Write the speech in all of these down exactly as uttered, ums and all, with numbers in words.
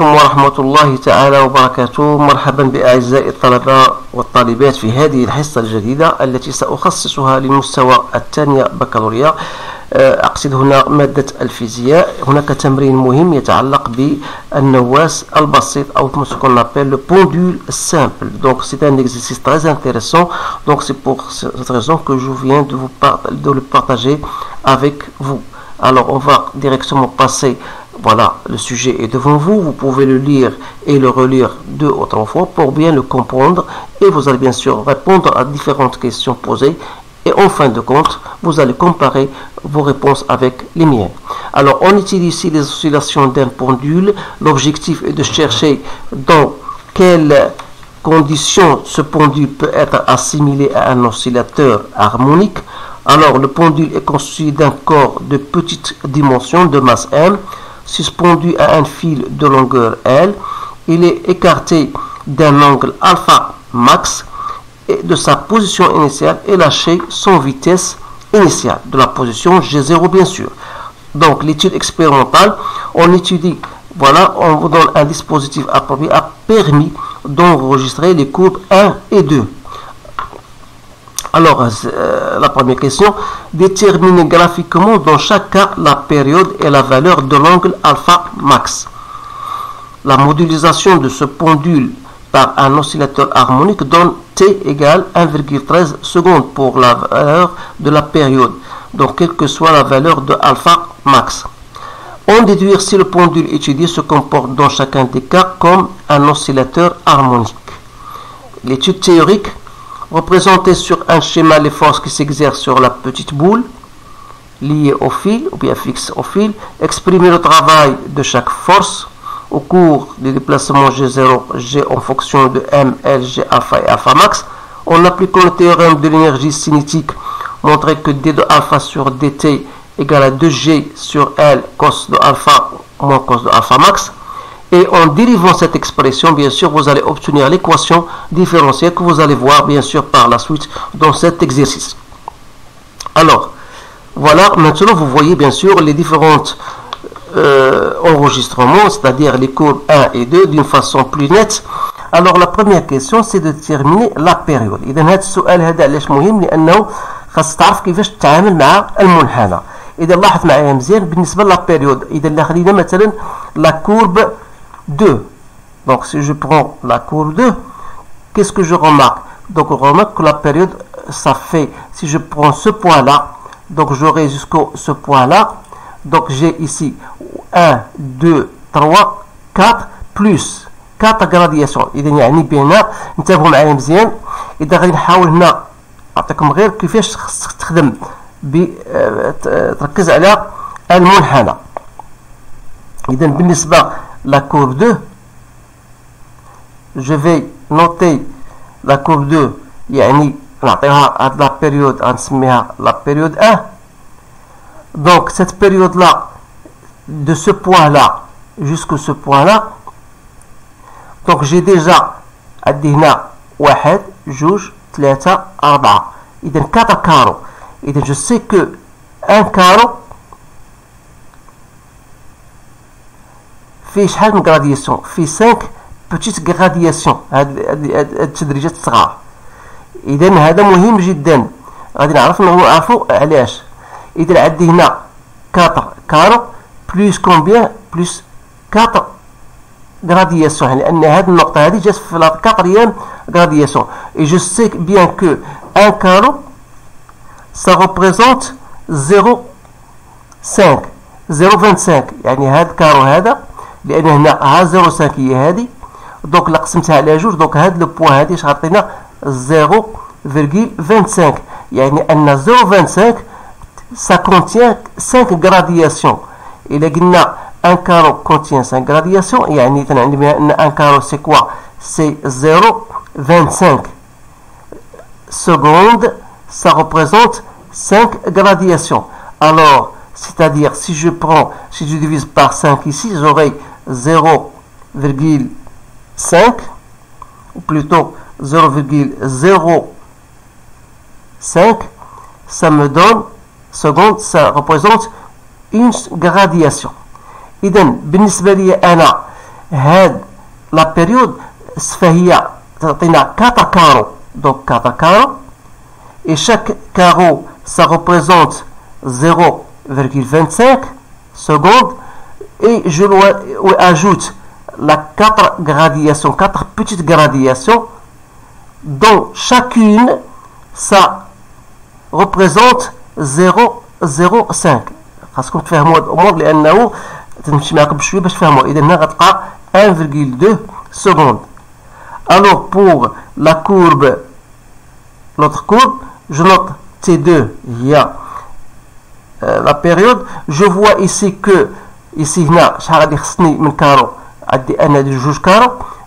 عليكم ورحمة الله تعالى وبركاته. مرحبا بأعزائي الطلبة والطالبات في هذه الحصة الجديدة التي سأخصصها لمستوى الثانية بكالوريا، أقصد هنا مادة الفيزياء. هناك تمرين مهم يتعلق بالنواس البسيط أو ce qu'on appelle le pendule simple. Donc c'est un exercice très intéressant. Donc c'est pour cette raison que je viens de vous de le partager avec vous. Alors on va directement passer. Voilà, le sujet est devant vous, vous pouvez le lire et le relire deux ou trois fois pour bien le comprendre, et vous allez bien sûr répondre à différentes questions posées, et en fin de compte, vous allez comparer vos réponses avec les miennes. Alors, on utilise ici les oscillations d'un pendule. L'objectif est de chercher dans quelles conditions ce pendule peut être assimilé à un oscillateur harmonique. Alors, le pendule est constitué d'un corps de petite dimension, de masse M, suspendu à un fil de longueur L. Il est écarté d'un angle alpha max et de sa position initiale et lâché sans vitesse initiale de la position G zéro bien sûr. Donc l'étude expérimentale, on étudie, voilà, on vous donne un dispositif approprié a permis d'enregistrer les courbes un et deux. Alors, euh, la première question, déterminer graphiquement dans chaque cas la période et la valeur de l'angle alpha max. La modélisation de ce pendule par un oscillateur harmonique donne T égale un virgule treize secondes pour la valeur de la période, donc quelle que soit la valeur de alpha max. On déduit si le pendule étudié se comporte dans chacun des cas comme un oscillateur harmonique. L'étude théorique, représenter sur un schéma les forces qui s'exercent sur la petite boule liée au fil ou bien fixe au fil, exprimer le travail de chaque force au cours des déplacements G zéro G en fonction de M, L, G, alpha et alpha max, en appliquant le théorème de l'énergie cinétique, montrer que D de alpha sur dt égale à deux G sur L cos de alpha moins cos de alpha max. Et en dérivant cette expression, bien sûr, vous allez obtenir l'équation différentielle que vous allez voir, bien sûr, par la suite dans cet exercice. Alors, voilà, maintenant, vous voyez, bien sûr, les différentes euh, enregistrements, c'est-à-dire les courbes un et deux, d'une façon plus nette. Alors, la première question, c'est de déterminer la période. La courbe deux. Donc, si je prends la courbe deux, qu'est-ce que je remarque? Donc, on remarque que la période, ça fait, si je prends ce point-là, donc j'aurai jusqu'au ce point-là, donc j'ai ici un, deux, trois, quatre, plus quatre gradations. Il y a une binaire, nous avons la M Z M, et derrière, nous avons la M Z M, تركز على المنحنى. إذا بالنسبة la courbe deux, je vais noter la courbe deux, يعني نعطيها la période, نسميها la période un. Donc cette période là, de ce point là jusqu'à ce point là, donc j'ai déjà عندي هنا واحد جوج ثلاثة أربعة. إذا كذا كارو. Et je sais que un carreau fait une gradation, fait cinq petites gradations. إذا هذا مهم جدا. غادي نعرف نعرفوا علاش. إذا عندي هنا quatre كارو بلس كومبيان بلس quatre gradations. لأن هذه النقطة هذه جات في la quatrième gradation. Et je sais bien que un carreau ça représente zéro virgule cinq, zéro virgule vingt-cinq. يعني هاد كارو هذا لأن هنا ها zéro virgule cinq هي هادي، دونك إلا قسمتها على جوج، دونك هاد لو بوان هادي اش غتعطينا zéro virgule vingt-cinq. يعني أن zéro virgule vingt-cinq ça contient cinq gradations. إلا قلنا un كارو contient cinq gradations، يعني تنعني بها أن un كارو سي كوا سي zéro virgule vingt-cinq secondes. Ça représente cinq gradations. Alors, c'est-à-dire, si je prends, si je divise par cinq ici, j'aurai zéro virgule cinq, ou plutôt zéro virgule zéro cinq, ça me donne, seconde, ça représente une gradation. Idem, بالنسبة لي أنا هذه لا بيريود السفاهيه تعطينا quatre carreaux, donc quatre carreaux, et chaque carreau ça représente zéro virgule vingt-cinq secondes, et je lui ajoute la quatre gradations, quatre petites gradations, dont chacune ça représente zéro virgule zéro cinq. خاصكم تفهموا هاد الامور لانه تنمشي معكم بشويه باش تفهموا. اذا هنا غتلقى un virgule deux secondes. Alors pour la courbe, l'autre courbe, je note T deux, il y a euh, la période. Je vois ici que, ici,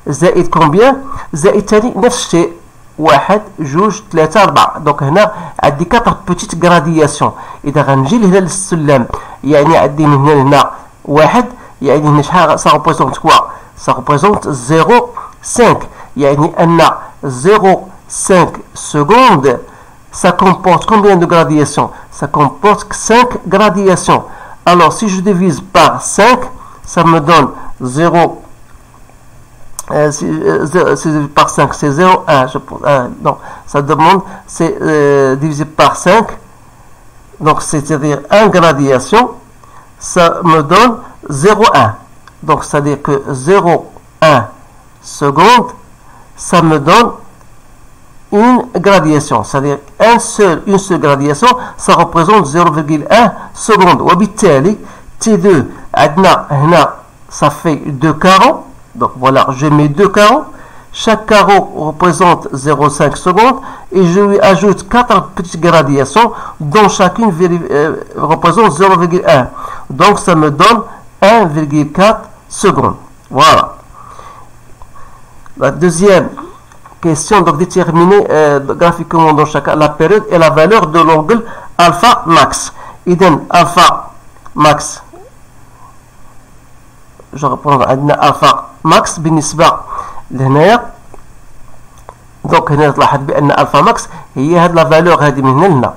زائد combien, زائد تاني نفس الشيء, واحد جوج ثلاثة أربعة. دونك هنا عندي كاتر بوتيت غرادياسيون. إذا غنجي لهنا للسلام يعني عندي من هنا لهنا واحد, يعني هنا شحال سا ريبريزونت كوا, سا ريبريزونت زيرو cinq, يعني أن zéro virgule cinq secondes ça comporte combien de gradations? Ça comporte cinq gradations. Alors si je divise par cinq, ça me donne zéro. Euh, si, euh, si, par cinq c'est zéro virgule un, je pense. Euh, non, ça demande c'est euh, divisé par cinq, donc c'est-à-dire un gradation, ça me donne zéro virgule un. Donc c'est-à-dire que zéro virgule un seconde, ça me donne une gradation, c'est-à-dire un seul, une seule gradation, ça représente zéro virgule un seconde. Wabitali, T deux, adna, hna, ça fait deux carreaux. Donc voilà, je mets deux carreaux. Chaque carreau représente zéro virgule cinq secondes et je lui ajoute quatre petites gradations dont chacune euh, représente zéro virgule un. Donc ça me donne un virgule quatre secondes. Voilà. La deuxième question, donc déterminer euh, graphiquement dans chaque la période et la valeur de l'angle alpha max. Idem alpha max. Je reprends alpha max بالنسبة لهنايا. دونك هنا تلاحظ بأن الفا ماكس هي هاد لا فالور هادي من هنا لهنا.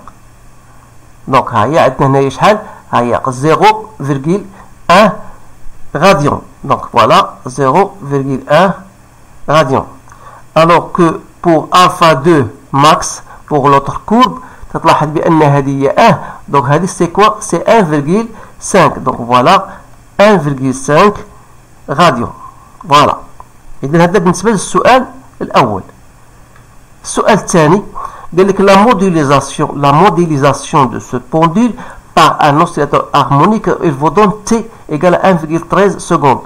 دونك ها هي عندنا هنايا شحال؟ ها هي zéro virgule un غاديون. دونك فوالا zéro virgule un غاديون. Alors que pour alpha deux max pour l'autre courbe تلاحظ بأن هادي هي un. دونك هادي سي كوا؟ سي un virgule cinq. دونك فوالا un virgule cinq غاديون. فوالا. إذا هذا بالنسبة للسؤال الأول. السؤال الثاني قال لك لا موديليزاسيون لا موديليزاسيون دو سو بوندول باغ أن أوسيلاتور هارمونيك إل فو دون تي إيكال un virgule treize سكوند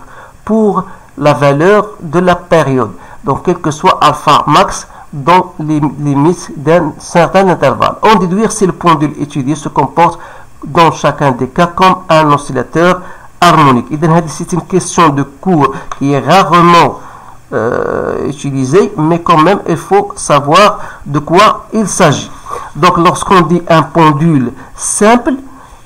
بور لا فالور دو لا بيريود. دونك كيل كو سوا ألفا ماكس دون لي ليميت دان سارتان انترفال. أون ديدويغ سي لو بوندول إتيدي سو كومبورت دون شاكان دي كا كوم أن أوسيلاتور harmonique. C'est une question de cours qui est rarement euh, utilisée, mais quand même il faut savoir de quoi il s'agit. Donc lorsqu'on dit un pendule simple,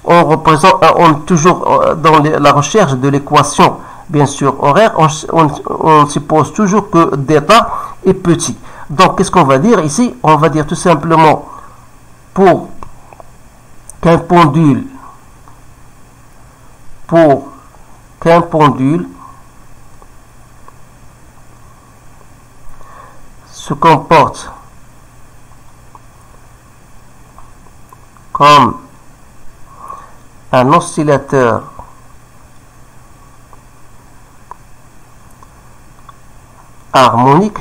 on représente on, toujours dans les, la recherche de l'équation bien sûr horaire, on, on, on suppose toujours que delta est petit. Donc qu'est-ce qu'on va dire ici? On va dire tout simplement pour qu'un pendule pour qu'un pendule se comporte comme un oscillateur harmonique,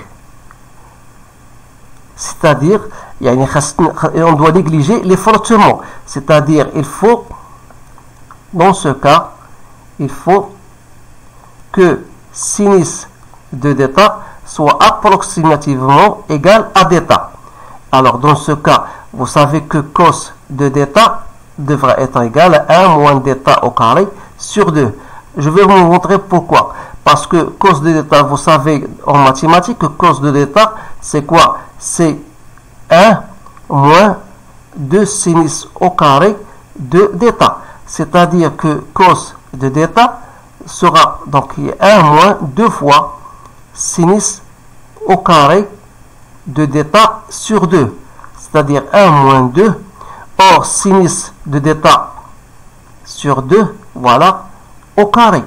c'est-à-dire on doit négliger les frottements, c'est-à-dire il faut, dans ce cas, il faut que sinus de delta soit approximativement égal à delta. Alors dans ce cas, vous savez que cos de delta devra être égal à un moins delta au carré sur deux. Je vais vous montrer pourquoi. Parce que cos de delta, vous savez en mathématiques que cos de delta, c'est quoi? C'est un moins deux sinus au carré de delta. C'est-à-dire que cos de delta sera donc un moins deux fois sinus au carré de delta sur deux, c'est-à-dire un moins deux. Or sinus de delta sur deux, voilà, au carré.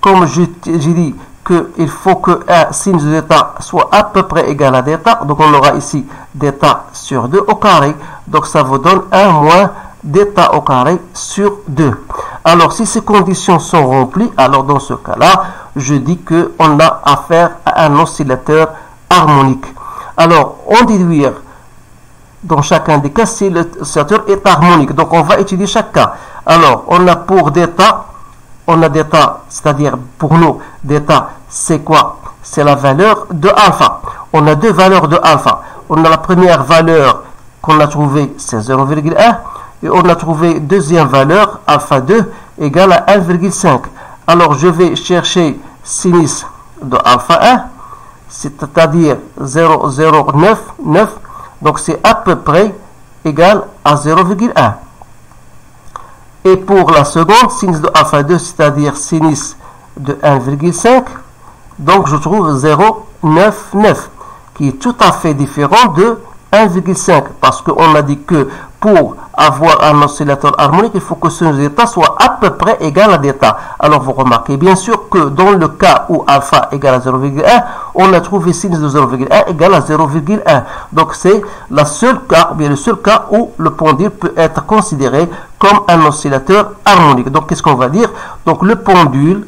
Comme j'ai dit que qu'il faut que un sin de delta soit à peu près égal à delta. Donc on aura ici delta sur deux au carré. Donc ça vous donne un moins delta au carré sur deux. Alors si ces conditions sont remplies, alors dans ce cas-là, je dis qu'on a affaire à un oscillateur harmonique. Alors on déduire dans chacun des cas si l'oscillateur est harmonique. Donc on va étudier chaque cas. Alors on a pour delta, on a delta, c'est-à-dire pour nous, delta c'est quoi? C'est la valeur de alpha. On a deux valeurs de alpha. On a la première valeur qu'on a trouvée, c'est zéro virgule un. Et on a trouvé deuxième valeur, alpha deux, égale à un virgule cinq. Alors je vais chercher sinus de alpha un, c'est-à-dire zéro virgule zéro neuf neuf. Donc c'est à peu près égal à zéro virgule un. Et pour la seconde, sinus de alpha deux, c'est-à-dire sinus de un virgule cinq. Donc je trouve zéro virgule neuf neuf, qui est tout à fait différent de un virgule cinq, parce qu'on a dit que pour avoir un oscillateur harmonique, il faut que ce delta soit à peu près égal à delta. Alors vous remarquez bien sûr que dans le cas où alpha égale à zéro virgule un, on a trouvé sinus de zéro virgule un égale à zéro virgule un. Donc c'est le seul cas où le pendule peut être considéré comme un oscillateur harmonique. Donc qu'est-ce qu'on va dire? Donc le pendule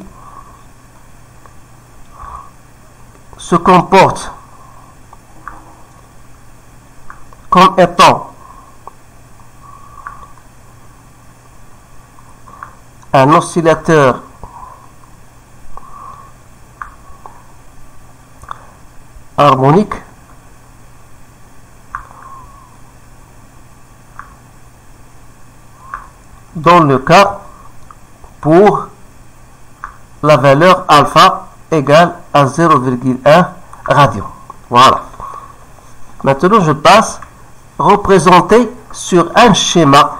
se comporte comme étant un oscillateur harmonique dans le cas pour la valeur alpha égale à zéro virgule un radian. Voilà. Maintenant, je passe représenter sur un schéma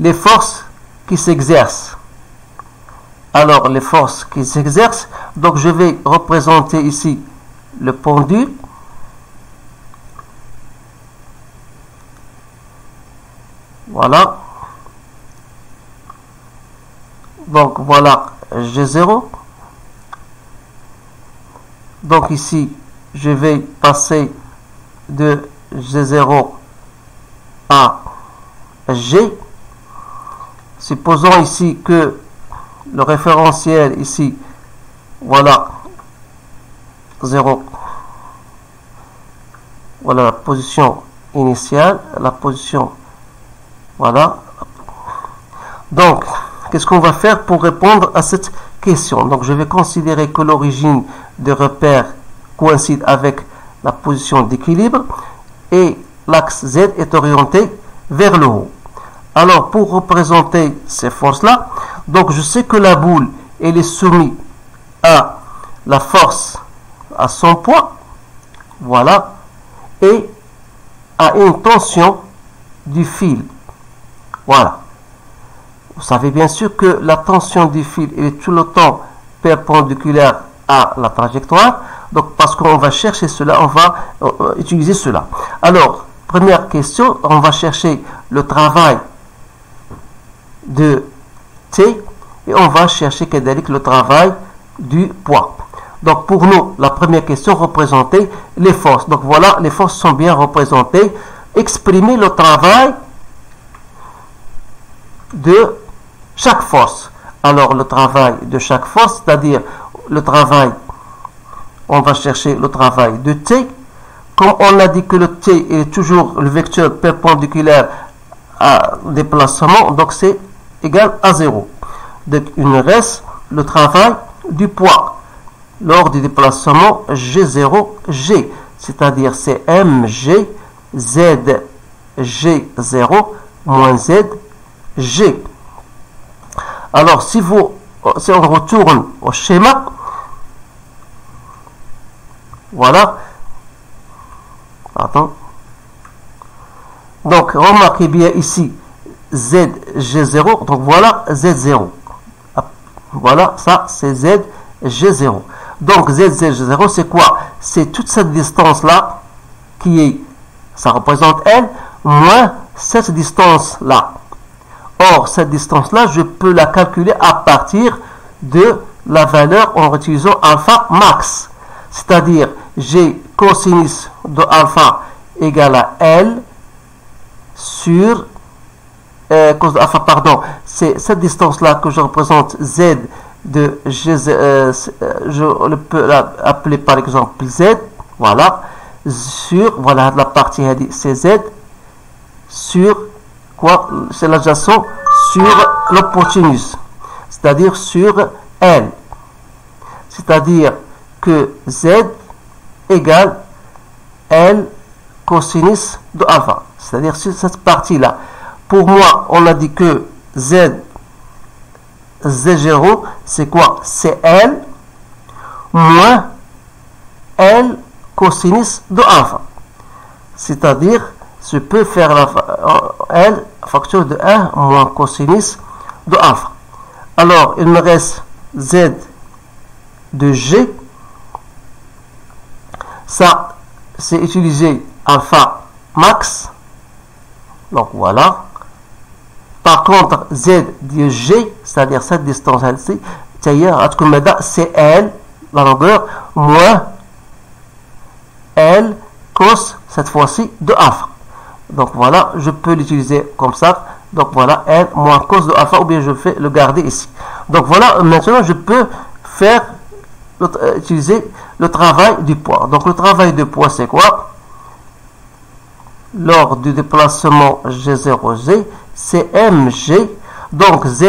les forces qui s'exercent. Alors les forces qui s'exercent, donc je vais représenter ici le pendule voilà donc voilà G zéro. Donc ici je vais passer de G zéro à G. Supposons ici que le référentiel ici, voilà, zéro. Voilà la position initiale, la position, voilà. Donc, qu'est-ce qu'on va faire pour répondre à cette question? Donc, je vais considérer que l'origine de repère coïncide avec la position d'équilibre et l'axe Z est orienté vers le haut. Alors, pour représenter ces forces-là, donc je sais que la boule, elle est soumise à la force à son poids, voilà, et à une tension du fil, voilà. Vous savez bien sûr que la tension du fil est tout le temps perpendiculaire à la trajectoire, donc parce qu'on va chercher cela, on va euh, utiliser cela. Alors, première question, on va chercher le travail de T et on va chercher le travail du poids. Donc pour nous, la première question, représenter les forces. Donc voilà, les forces sont bien représentées. Exprimer le travail de chaque force. Alors le travail de chaque force, c'est-à-dire le travail, on va chercher le travail de T. Comme on a dit que le T est toujours le vecteur perpendiculaire à déplacement, donc c'est égal à zéro. Donc il nous reste le travail du poids lors du déplacement G zéro G, c'est-à-dire c'est M G Z G zéro moins Z G. Alors si vous si on retourne au schéma, voilà. Attends. Donc remarquez bien ici Z G zéro, donc voilà Z zéro. Voilà, ça c'est Z G zéro. Donc Z G zéro c'est quoi? C'est toute cette distance-là qui est, ça représente L, moins cette distance-là. Or, cette distance-là, je peux la calculer à partir de la valeur en utilisant alpha max. C'est-à-dire G cosinus de alpha égale à L sur euh, cos de alpha, pardon, c'est cette distance-là que je représente Z de G, euh, je le peux appeler par exemple Z, voilà, sur, voilà la partie c'est Z, sur quoi? C'est l'adjacent sur l'opportunus, c'est-à-dire sur L. C'est-à-dire que Z égale L cosinus de alpha, c'est-à-dire sur cette partie-là. Pour moi, on a dit que Z, Z zéro, c'est quoi? C'est L moins L cosinus de alpha. C'est-à-dire, je peux faire la, L facteur de un moins cosinus de alpha. Alors, il me reste Z de G. Ça, c'est utiliser alpha max. Donc, voilà. Par contre, Z de G, c'est-à-dire cette distance-ci, c'est L, la longueur, moins L cos, cette fois-ci, de alpha. Donc, voilà, je peux l'utiliser comme ça. Donc, voilà, L moins cos de alpha, ou bien je fais le garder ici. Donc, voilà, maintenant, je peux faire, utiliser le travail du poids. Donc, le travail de poids, c'est quoi? Lors du déplacement G zéro G, c'est M G. Donc, Z,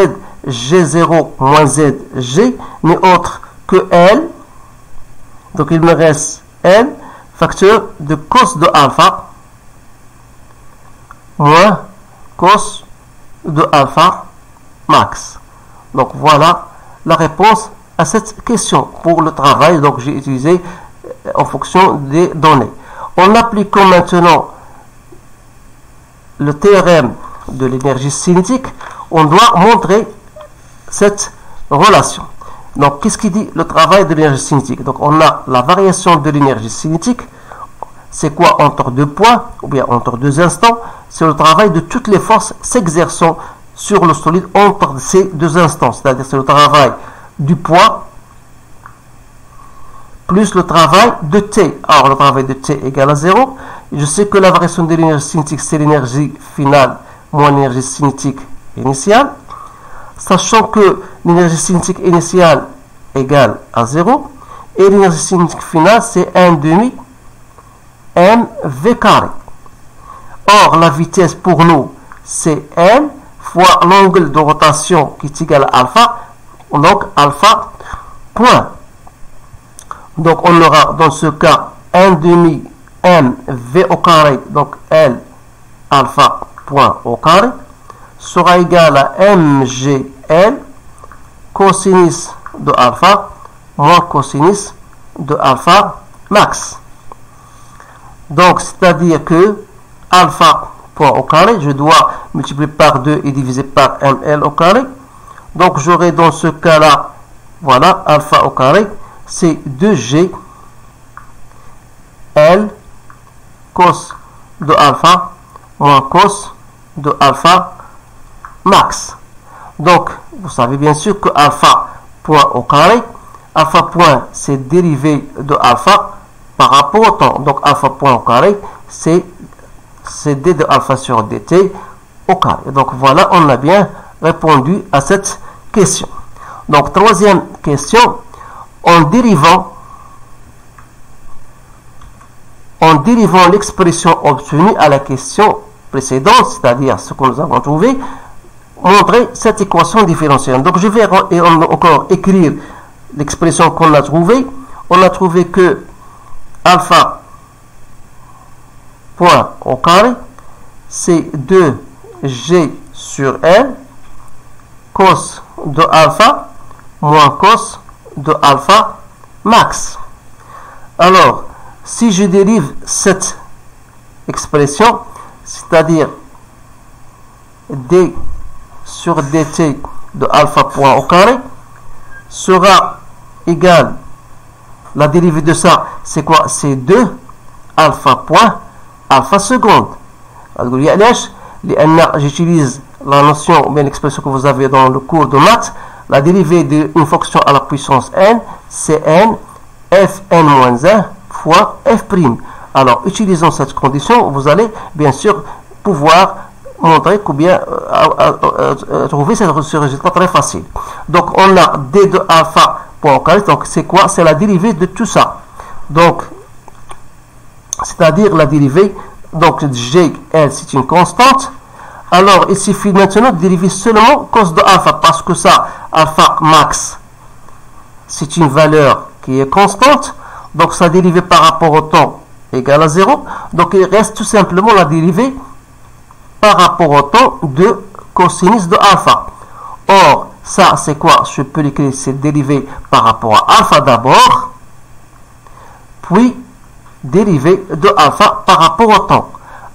G zéro moins Z, G, n'est autre que L. Donc, il me reste L, facteur de cos de alpha, moins cos de alpha max. Donc, voilà la réponse à cette question pour le travail. Donc, j'ai utilisé en fonction des données. En appliquant maintenant le théorème de l'énergie cinétique, on doit montrer cette relation. Donc, qu'est-ce qui dit le travail de l'énergie cinétique? Donc, on a la variation de l'énergie cinétique. C'est quoi entre deux points, ou bien entre deux instants? C'est le travail de toutes les forces s'exerçant sur le solide entre ces deux instants. C'est-à-dire, c'est le travail du poids plus le travail de T. Alors, le travail de T égale à zéro. Je sais que la variation de l'énergie cinétique, c'est l'énergie finale moins l'énergie cinétique initiale. Sachant que l'énergie cinétique initiale égale à zéro. Et l'énergie cinétique finale, c'est un demi mv carré. Or, la vitesse pour nous, c'est m fois l'angle de rotation qui est égal à alpha. Donc, alpha point. Donc, on aura dans ce cas un demi mv au carré. Donc, L alpha point au carré sera égal à mgl cosinus de alpha moins cosinus de alpha max. Donc, c'est-à-dire que alpha point au carré, je dois multiplier par deux et diviser par ml au carré. Donc, j'aurai dans ce cas-là, voilà, alpha au carré, c'est deux G L cos de alpha moins cos de alpha max. Donc, vous savez bien sûr que alpha point au carré, alpha point, c'est dérivé de alpha par rapport au temps. Donc, alpha point au carré, c'est d de alpha sur dt au carré. Donc, voilà, on a bien répondu à cette question. Donc, troisième question, en dérivant, en dérivant l'expression obtenue à la question précédente, c'est-à-dire ce que nous avons trouvé, montrer cette équation différentielle. Donc, je vais encore écrire l'expression qu'on a trouvée. On a trouvé que alpha point au carré, c'est deux G sur L cos de alpha moins cos de alpha max. Alors, si je dérive cette expression, c'est-à-dire d sur dt de alpha point au carré sera égal, la dérivée de ça, c'est quoi? C'est deux alpha point alpha seconde. J'utilise la notion, bien l'expression que vous avez dans le cours de maths. La dérivée d'une fonction à la puissance n, c'est n, f n moins un fois f'. Alors, utilisant cette condition, vous allez bien sûr pouvoir montrer combien euh, euh, euh, trouver ce résultat très facile. Donc, on a d de alpha point carré. Donc, c'est quoi? C'est la dérivée de tout ça. Donc, c'est-à-dire la dérivée. Donc, g, elle, c'est une constante. Alors, il suffit maintenant de dériver seulement cos de alpha, parce que ça, alpha max, c'est une valeur qui est constante. Donc, sa dérivée par rapport au temps égale à zéro. Donc, il reste tout simplement la dérivée par rapport au temps de cosinus de alpha. Or, ça, c'est quoi? Je peux l'écrire, c'est dérivée par rapport à alpha d'abord, puis dérivée de alpha par rapport au temps.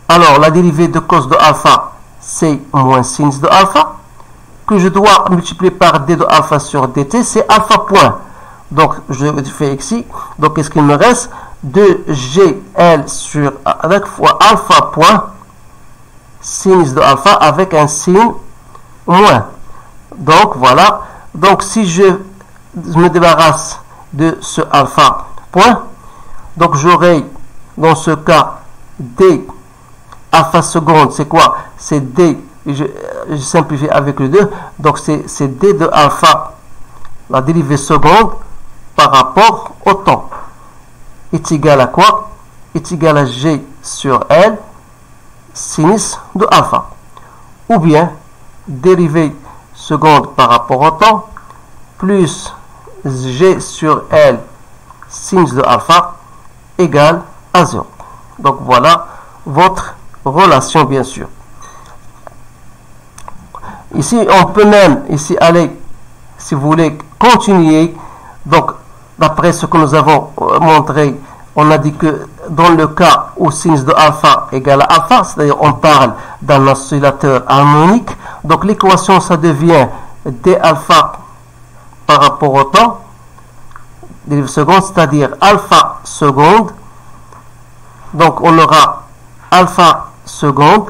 Alors, la dérivée de cos de alpha, c'est moins sinus de alpha, que je dois multiplier par d de alpha sur dt, c'est alpha point. Donc, je fais ici. Donc, qu'est-ce qu'il me reste? deux g l sur avec fois alpha point sinus de alpha avec un signe moins. Donc, voilà. Donc, si je me débarrasse de ce alpha point, donc j'aurai dans ce cas d alpha seconde, c'est quoi? C'est d, je, je simplifie avec le deux, donc c'est d de alpha, la dérivée seconde, par rapport au temps, est égal à quoi? Est égal à g sur l, sinus de alpha. Ou bien, dérivée seconde par rapport au temps, plus g sur l, sinus de alpha, égale à zéro. Donc voilà votre relation, bien sûr. Ici, on peut même, ici, aller, si vous voulez, continuer. Donc, d'après ce que nous avons montré, on a dit que dans le cas où sinus de alpha égale à alpha, c'est-à-dire on parle d'un oscillateur harmonique, donc l'équation, ça devient d alpha par rapport au temps, dérive seconde, c'est-à-dire alpha seconde. Donc, on aura alpha seconde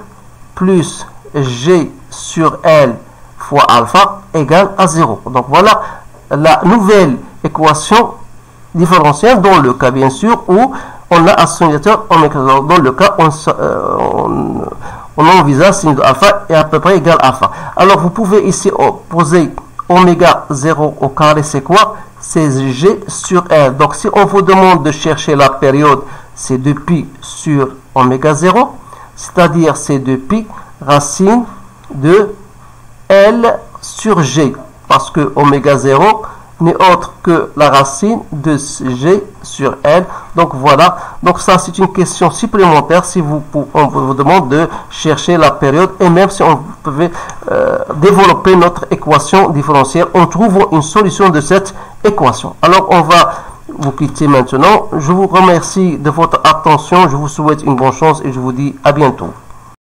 plus g sur L fois alpha égale à zéro. Donc voilà la nouvelle équation différentielle dans le cas bien sûr où on a un oscillateur harmonique. Dans le cas on, euh, on, on envisage signe de alpha est à peu près égal à alpha. Alors vous pouvez ici poser oméga zéro au carré, c'est quoi? C'est g sur L. Donc si on vous demande de chercher la période, c'est deux pi sur oméga zéro, c'est-à-dire c'est deux pi racine de L sur G, parce que oméga zéro n'est autre que la racine de G sur L. Donc voilà, donc ça c'est une question supplémentaire si vous, on vous demande de chercher la période, et même si on pouvait euh, développer notre équation différentielle, on trouve une solution de cette équation. Alors on va vous quitter maintenant. Je vous remercie de votre attention, je vous souhaite une bonne chance et je vous dis à bientôt.